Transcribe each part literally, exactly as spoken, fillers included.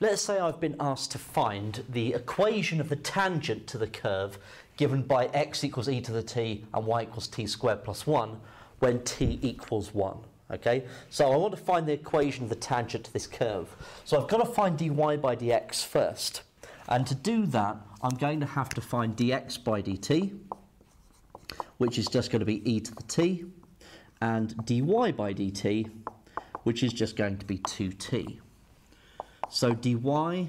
Let's say I've been asked to find the equation of the tangent to the curve given by x equals e to the t and y equals t squared plus one when t equals one. Okay, so I want to find the equation of the tangent to this curve. So I've got to find dy by dx first. And to do that, I'm going to have to find dx by dt, which is just going to be e to the t, and dy by dt, which is just going to be two t. So dy by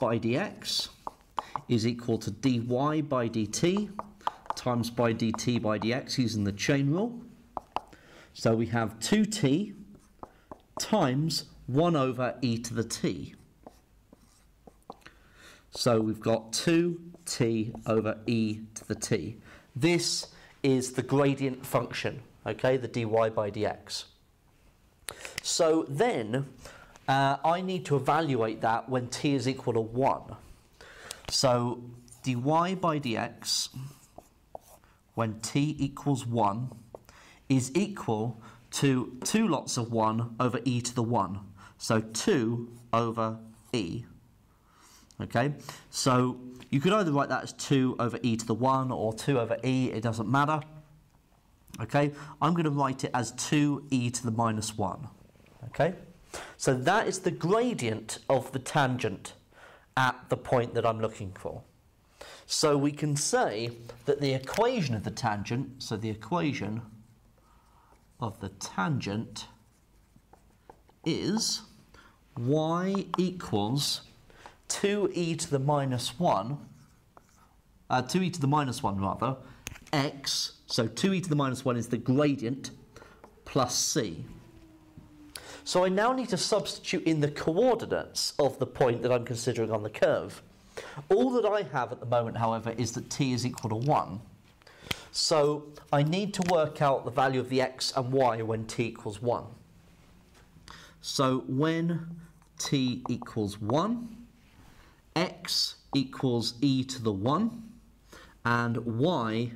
dx is equal to dy by dt times by dt by dx using the chain rule. So we have two t times one over e to the t. So we've got two t over e to the t. This is the gradient function, okay, the dy by dx. So then uh, I need to evaluate that when t is equal to one. So dy by dx when t equals one is equal to two lots of one over e to the one. So two over e. Okay, so you could either write that as two over e to the one or two over e, it doesn't matter. Okay, I'm going to write it as two e to the minus one. Okay, so that is the gradient of the tangent at the point that I'm looking for. So we can say that the equation of the tangent, so the equation of the tangent is y equals two e to the minus one, uh, two e to the minus one rather, x, so two e to the minus one is the gradient, plus c. So I now need to substitute in the coordinates of the point that I'm considering on the curve. All that I have at the moment, however, is that t is equal to one. So I need to work out the value of the x and y when t equals one. So when t equals one, x equals e to the one and y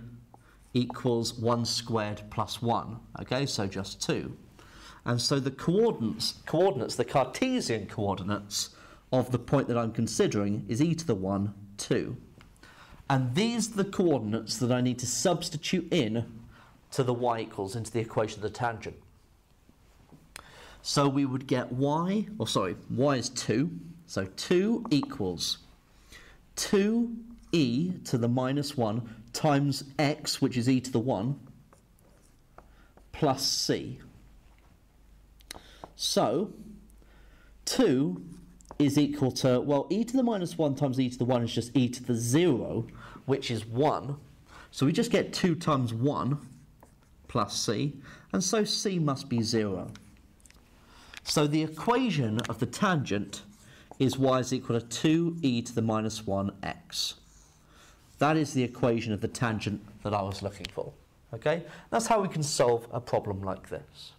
equals one squared plus one. Okay, so just two. And so the coordinates, coordinates, the Cartesian coordinates of the point that I'm considering is e to the one, two. And these are the coordinates that I need to substitute in to the y equals, into the equation of the tangent. So we would get y, or sorry, y is two. So two equals two e to the minus one times x, which is e to the one, plus c. So two is equal to, well, e to the minus one times e to the one is just e to the zero, which is one. So we just get two times one plus c, and so c must be zero. So the equation of the tangent is y is equal to two e to the minus one x. That is the equation of the tangent that I was looking for. Okay? That's how we can solve a problem like this.